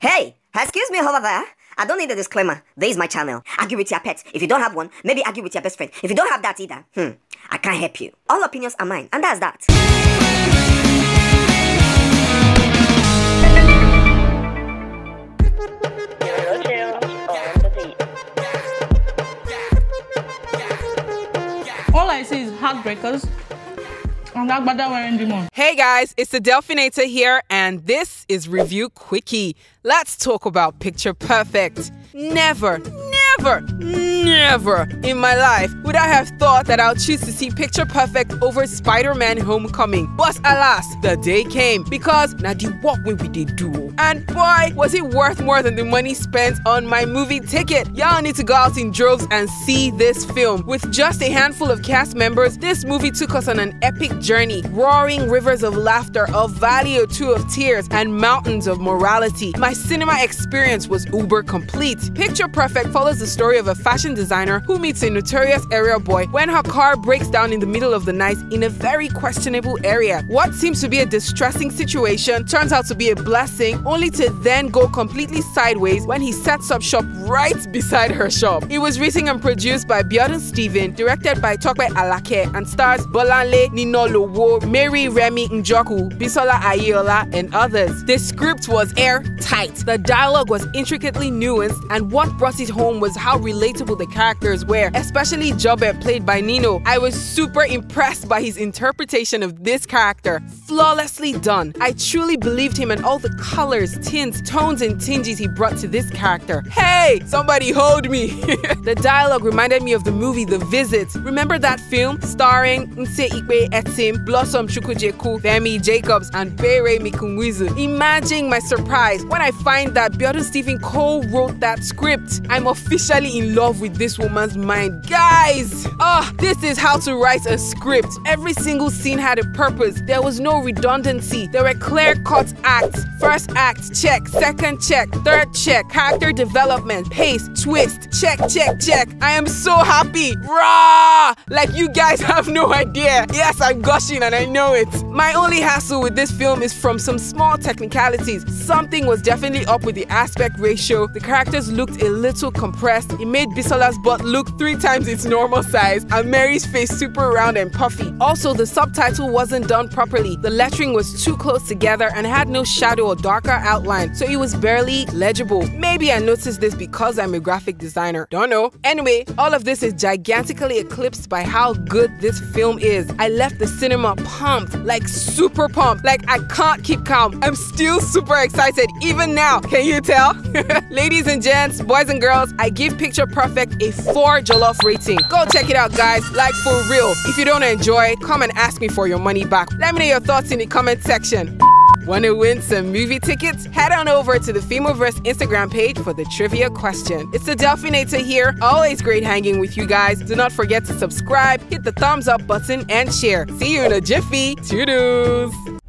Hey, excuse me over there. I don't need a disclaimer. This is my channel. Argue with your pet. If you don't have one, maybe argue with your best friend. If you don't have that either, I can't help you. All opinions are mine, and that's that. All I see is heartbreakers. Hey guys, it's the Delphinator here and this is Review Quickie. Let's talk about Picture Perfect. Never in my life would I have thought that I'll choose to see Picture Perfect over Spider-Man Homecoming. But alas, the day came because na the work wey we dey do. And boy, was it worth more than the money spent on my movie ticket. Y'all need to go out in droves and see this film. With just a handful of cast members, this movie took us on an epic journey. Roaring rivers of laughter, a valley or two of tears, and mountains of morality. My cinema experience was uber complete. Picture Perfect follows the story of a fashion designer who meets a notorious area boy when her car breaks down in the middle of the night in a very questionable area. What seems to be a distressing situation turns out to be a blessing, only to then go completely sideways when he sets up shop right beside her shop. It was written and produced by Biodun Stephen, directed by Tope Alake, and stars Bolanle Ninalowo, Mary Remmy Njoku, Bisola Aiyeola, and others. The script was airtight. The dialogue was intricately nuanced, and what brought it home was how relatable the characters were, especially Jobert, played by Nino. I was super impressed by his interpretation of this character. Flawlessly done. I truly believed him and all the colors, tints, tones, and tinges he brought to this character. Hey, somebody hold me. The dialogue reminded me of the movie The Visit. Remember that film starring Nse Ikpe Etim, Blossom Shuku Jeku Femi Jacobs, and Beire Mikungwizu? Imagine my surprise when I find that Björn Stephen Cole wrote that script. I'm officially in love with this woman's mind. Guys, this is how to write a script. Every single scene had a purpose. There was no redundancy. There were clear-cut acts. First act, check. Second, check. Third, check. Character development, pace, twist, check. I am so happy. Rah! Like you guys have no idea. Yes, I'm gushing and I know it. My only hassle with this film is from some small technicalities. Something was definitely up with the aspect ratio. The characters looked a little compressed. It made Bisola's butt look 3 times its normal size and Mary's face super round and puffy. Also, the subtitle wasn't done properly. The lettering was too close together and had no shadow or darker outline, so it was barely legible. Maybe I noticed this because I'm a graphic designer. Don't know. Anyway, all of this is gigantically eclipsed by how good this film is. I left the cinema pumped, like super pumped, like I can't keep calm. I'm still super excited even now. Can you tell? Ladies and gents, boys and girls, I give Picture Perfect a 4 jollof rating. Go check it out, guys, like for real. If you don't enjoy it, come and ask me for your money back. Let me know your thoughts in the comment section. Want to win some movie tickets? Head on over to the Femoverse Instagram page for the trivia question. It's the Delphinator here. Always great hanging with you guys. Do not forget to subscribe, hit the thumbs up button, and share. See you in a jiffy. Toodles.